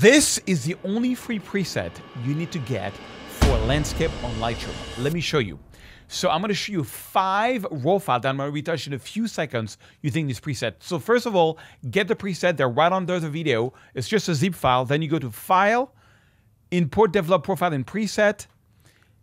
This is the only free preset you need to get for landscape on Lightroom. Let me show you. So I'm gonna show you 5 RAW files that I'm gonna retouch in a few seconds using this preset. So first of all, get the preset, they're right under the video. It's just a zip file. Then you go to File, Import Develop Profile and Preset,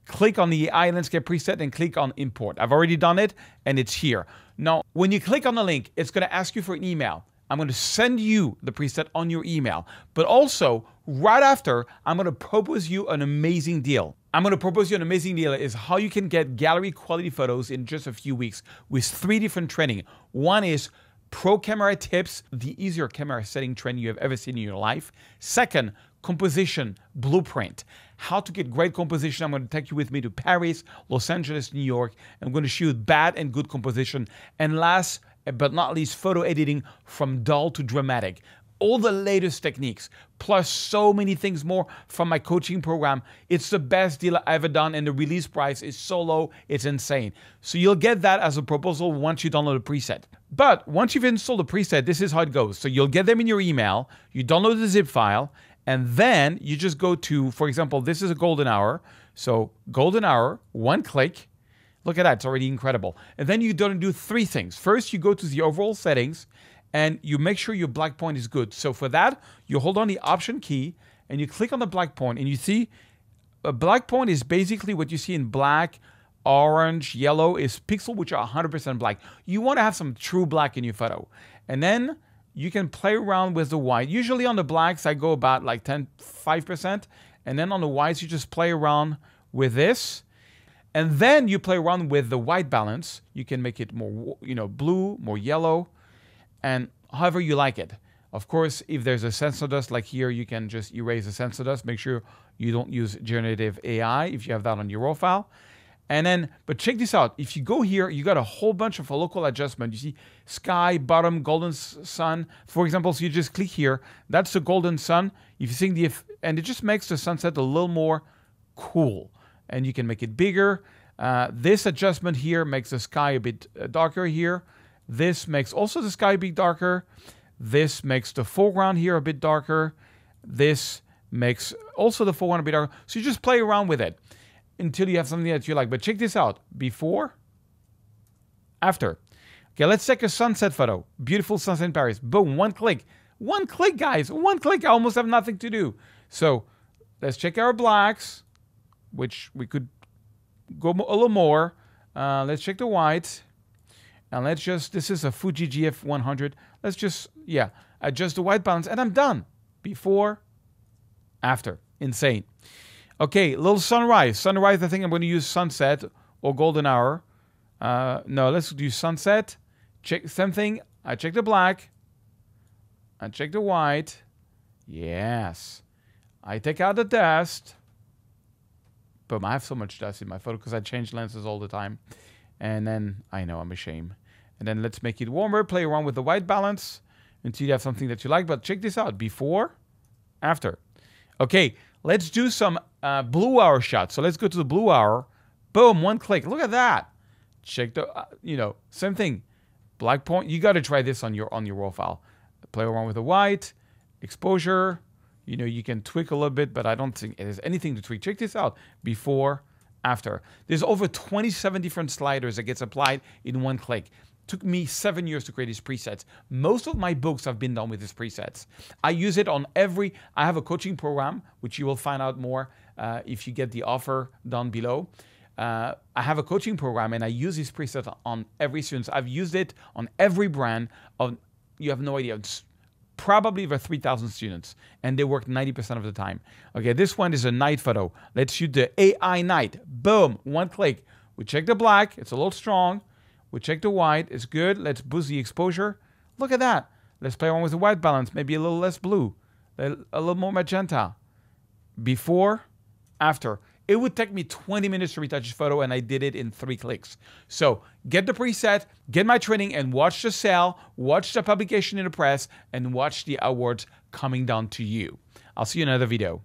click on the AI Landscape preset and click on Import. I've already done it and it's here. Now, when you click on the link, it's gonna ask you for an email. I'm gonna send you the preset on your email, but also right after, I'm gonna propose you an amazing deal. Is how you can get gallery quality photos in just a few weeks with 3 different training. One is pro camera tips, the easier camera setting training you have ever seen in your life. Second, composition blueprint, how to get great composition. I'm going to take you with me to Paris, Los Angeles, New York. I'm going to show you bad and good composition. And last but not least, photo editing from dull to dramatic. All the latest techniques, plus so many things more from my coaching program. It's the best deal I've ever done and the release price is so low, it's insane. So you'll get that as a proposal once you download the preset. But once you've installed the preset, this is how it goes. So you'll get them in your email, you download the zip file, and then you just go to, for example, this is a golden hour. So golden hour, 1 click. Look at that, it's already incredible. And then you don't do 3 things. First, you go to the overall settings, and you make sure your black point is good. So for that, you hold on the Option key and you click on the black point and you see a black point is basically what you see in black, orange, yellow is pixels which are 100% black. You want to have some true black in your photo. And then you can play around with the white. Usually on the blacks, I go about like 5%. And then on the whites, you just play around with this. And then you play around with the white balance. You can make it more, blue, more yellow, and however you like it. Of course, if there's a sensor dust like here, you can just erase the sensor dust. Make sure you don't use generative AI if you have that on your raw file. And then, but check this out. If you go here, you got a whole bunch of local adjustment. You see sky, bottom, golden sun, for example. So you just click here. That's the golden sun. If you think and it just makes the sunset a little more cool. And you can make it bigger. This adjustment here makes the sky a bit darker here. This makes also the sky a bit darker. This makes the foreground here a bit darker. This makes also the foreground a bit darker. So you just play around with it until you have something that you like. But check this out, before, after. Okay, let's take a sunset photo. Beautiful sunset in Paris. Boom, 1 click. 1 click, guys, 1 click. I almost have nothing to do. So let's check our blacks, which we could go a little more. Let's check the whites. And let's just, this is a Fuji GF100. Let's just, adjust the white balance and I'm done. Before, after, insane. Okay, little sunrise. Sunrise, I think I'm gonna use sunset or golden hour. No, let's do sunset. Check, same thing, I check the black. I check the white. Yes. I take out the dust. Boom, I have so much dust in my photo because I change lenses all the time. And then, I know, I'm ashamed. And then let's make it warmer, play around with the white balance until you have something that you like. But check this out, before, after. Okay, let's do some blue hour shots. So let's go to the blue hour. Boom, 1 click, look at that. Check the, same thing. Black point, you gotta try this on your raw file. Play around with the white, exposure. You can tweak a little bit, but I don't think there's anything to tweak. Check this out, before, after. There's over 27 different sliders that gets applied in 1 click. Took me 7 years to create these presets. Most of my books have been done with these presets. I use it on every, I have a coaching program, which you will find out more if you get the offer down below. I have a coaching program and I use this preset on every student. I've used it on every brand of, you have no idea, it's probably over 3,000 students and they work 90% of the time. Okay, this one is a night photo. Let's shoot the AI night. Boom, 1 click. We check the black, it's a little strong. We check the white, it's good. Let's boost the exposure. Look at that. Let's play around with the white balance, maybe a little less blue, a little more magenta. Before, after. It would take me 20 minutes to retouch this photo and I did it in 3 clicks. So get the preset, get my training and watch the sale, watch the publication in the press and watch the awards coming down to you. I'll see you in another video.